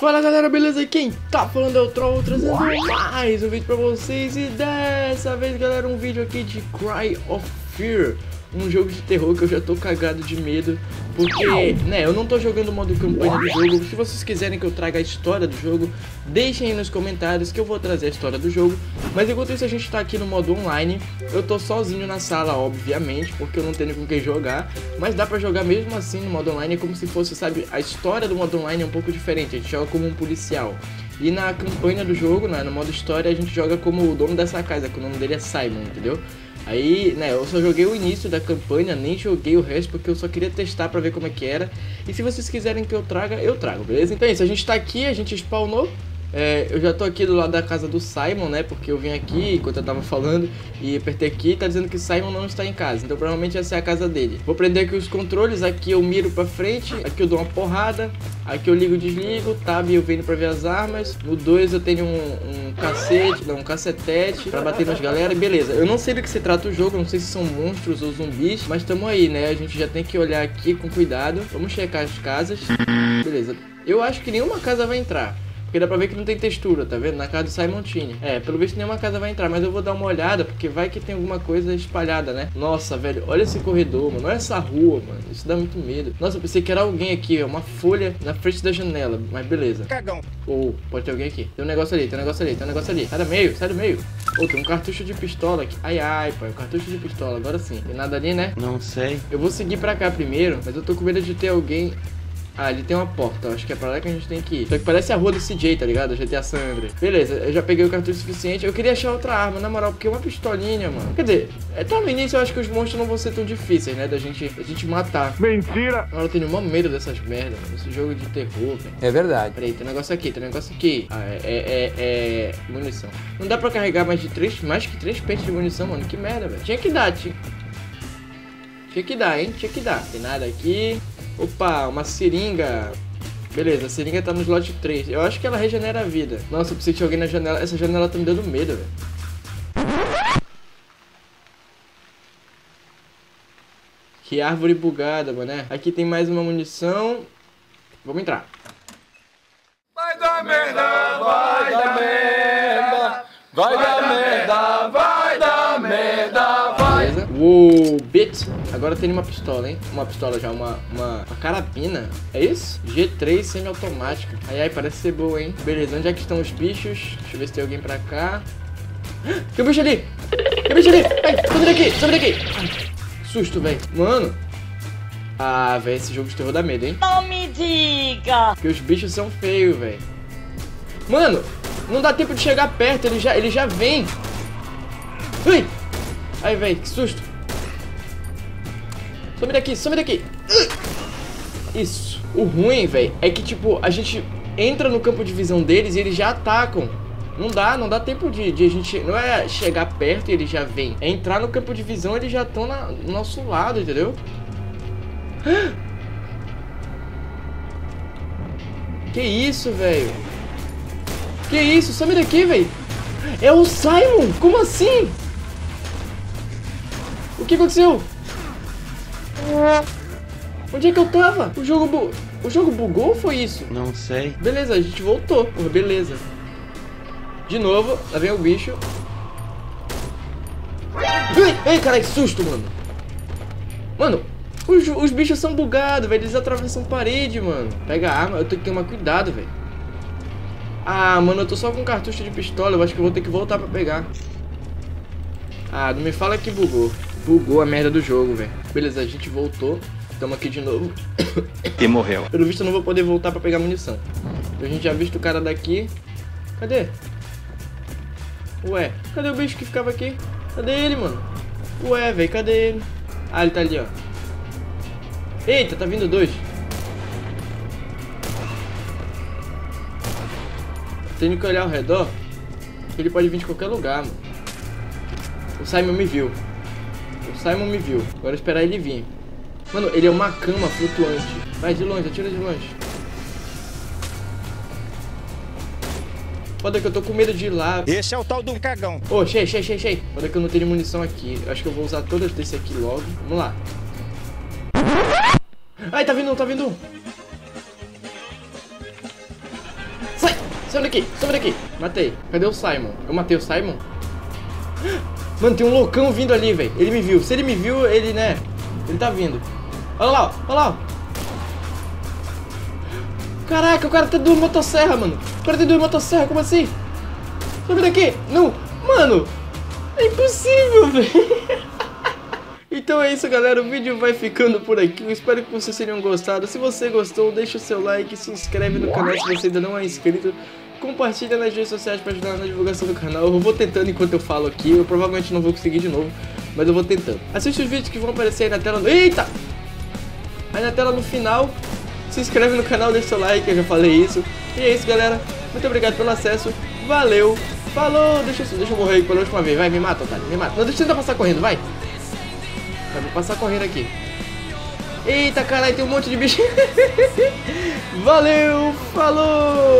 Fala galera, beleza? Quem tá falando é o Troll, trazendo mais um vídeo pra vocês. E dessa vez, galera, um vídeo aqui de Cry of Fear, um jogo de terror que eu já tô cagado de medo, porque, né, eu não tô jogando o modo campanha do jogo. Se vocês quiserem que eu traga a história do jogo, deixem aí nos comentários que eu vou trazer a história do jogo. Mas enquanto isso, a gente tá aqui no modo online. Eu tô sozinho na sala, obviamente, porque eu não tenho com quem jogar, mas dá pra jogar mesmo assim no modo online. É como se fosse, sabe, a história do modo online é um pouco diferente, a gente joga como um policial. E na campanha do jogo, né, no modo história, a gente joga como o dono dessa casa, que o nome dele é Simon, entendeu? Aí, né, eu só joguei o início da campanha, nem joguei o resto, porque eu só queria testar pra ver como é que era. E se vocês quiserem que eu trago, beleza? Então é isso, a gente tá aqui, a gente spawnou. Eu já tô aqui do lado da casa do Simon, né, porque eu vim aqui enquanto eu tava falando e apertei aqui, tá dizendo que Simon não está em casa, então provavelmente essa é a casa dele. Vou prender aqui os controles, aqui eu miro pra frente, aqui eu dou uma porrada, aqui eu ligo e desligo, tab eu venho pra ver as armas. No 2 eu tenho um cacete, não, um cacetete pra bater nas galera, beleza. Eu não sei do que se trata o jogo, não sei se são monstros ou zumbis, mas tamo aí, né, a gente já tem que olhar aqui com cuidado. Vamos checar as casas, beleza. Eu acho que nenhuma casa vai entrar, porque dá pra ver que não tem textura, tá vendo? Na casa do Simon tinha. Pelo visto nenhuma casa vai entrar, mas eu vou dar uma olhada, porque vai que tem alguma coisa espalhada, né? Nossa, velho, olha esse corredor, mano. Olha essa rua, mano. Isso dá muito medo. Nossa, eu pensei que era alguém aqui, ó. Uma folha na frente da janela, mas beleza. Cagão. Ou, pode ter alguém aqui. Tem um negócio ali, tem um negócio ali, tem um negócio ali. Sai do meio, sai do meio. Ou, tem um cartucho de pistola aqui. Ai, ai, pai, um cartucho de pistola. Agora sim. Tem nada ali, né? Não sei. Eu vou seguir pra cá primeiro, mas eu tô com medo de ter alguém... Ah, ali tem uma porta, acho que é pra lá que a gente tem que ir. Só que parece a rua do CJ, tá ligado? GTA San Andreas. Beleza, eu já peguei o cartucho suficiente. Eu queria achar outra arma, na moral, porque é uma pistolinha, mano. Quer dizer, então no início eu acho que os monstros não vão ser tão difíceis, né? Da gente matar. Mentira! Mano, eu tenho o maior medo dessas merdas, mano. Esse jogo de terror, velho. É verdade. Peraí, tem um negócio aqui, tem um negócio aqui. Ah, é munição. Não dá pra carregar mais que três pentes de munição, mano. Que merda, velho. Tinha que dar, hein? Tem nada aqui. Opa, uma seringa. Beleza, a seringa tá no slot 3. Eu acho que ela regenera a vida. Nossa, eu preciso de alguém na janela. Essa janela tá me dando medo, velho. Que árvore bugada, mané. Aqui tem mais uma munição. Vamos entrar. Vai dar merda, vai dar merda. Vai dar merda, vai dar merda, vai. Beleza. Uou, bitch. Agora tem uma pistola, hein? Uma pistola já, uma carabina. É isso? G3 semi-automática. Ai, ai, parece ser boa, hein? Beleza, onde é que estão os bichos? Deixa eu ver se tem alguém pra cá. Tem um bicho ali! Tem um bicho ali! Ai, sobe daqui, sobe daqui! Ai, susto, velho. Mano. Ah, velho, esse jogo de terror dá medo, hein? Não me diga! Porque os bichos são feios, velho. Mano, não dá tempo de chegar perto, ele já vem. Ui! Ai, velho, que susto. Some daqui, some daqui. Isso. O ruim, velho, é que, tipo, a gente entra no campo de visão deles e eles já atacam. Não dá tempo de a gente... Não é chegar perto e eles já vêm. É entrar no campo de visão e eles já estão no nosso lado, entendeu? Que isso, velho? Que isso? Some daqui, velho. É o Simon? Como assim? O que aconteceu? Onde é que eu tava? O jogo bugou ou foi isso? Não sei. Beleza, a gente voltou. Porra, beleza. De novo, lá vem o bicho. Ei, caralho, que susto, mano. Mano, os bichos são bugados, velho. Eles atravessam parede, mano. Pega a arma, eu tenho que tomar cuidado, velho. Ah, mano, eu tô só com um cartucho de pistola. Eu acho que eu vou ter que voltar pra pegar. Ah, não me fala que bugou. Bugou a merda do jogo, velho. Beleza, a gente voltou. Estamos aqui de novo. E morreu. Pelo visto eu não vou poder voltar pra pegar munição. A gente já visto o cara daqui. Cadê? Ué, cadê o bicho que ficava aqui? Cadê ele, mano? Ué, velho, cadê ele? Ah, ele tá ali, ó. Eita, tá vindo dois. Tenho que olhar ao redor. Ele pode vir de qualquer lugar, mano. O Simon me viu. Agora esperar ele vir. Mano, ele é uma cama flutuante. Vai de longe, atira de longe. Foda que eu tô com medo de ir lá. Esse é o tal do cagão. Ô, cheio. Foda que eu não tenho munição aqui. Acho que eu vou usar todas desse aqui logo. Vamos lá. Ai, tá vindo um, Sai daqui, sai daqui. Matei. Cadê o Simon? Eu matei o Simon? Mano, tem um loucão vindo ali, velho. Ele me viu. Se ele me viu, ele, né? Ele tá vindo. Olha lá, olha lá. Caraca, o cara tem duas motosserras, mano. O cara tem duas motosserras, como assim? Sobe daqui. Não. Mano, é impossível, velho. Então é isso, galera, o vídeo vai ficando por aqui, eu espero que vocês tenham gostado. Se você gostou, deixa o seu like, se inscreve no canal se você ainda não é inscrito, compartilha nas redes sociais para ajudar na divulgação do canal. Eu vou tentando enquanto eu falo aqui, eu provavelmente não vou conseguir de novo, mas eu vou tentando. Assiste os vídeos que vão aparecer aí na tela, eita! Aí na tela no final, se inscreve no canal, deixa o seu like, eu já falei isso. E é isso, galera, muito obrigado pelo acesso, valeu, falou, deixa eu morrer aí pela última vez, vai, me mata, otário, me mata. Não, deixa eu tentar passar correndo, vai. Eu vou passar correndo aqui. Eita, caralho, tem um monte de bicho. Valeu, falou!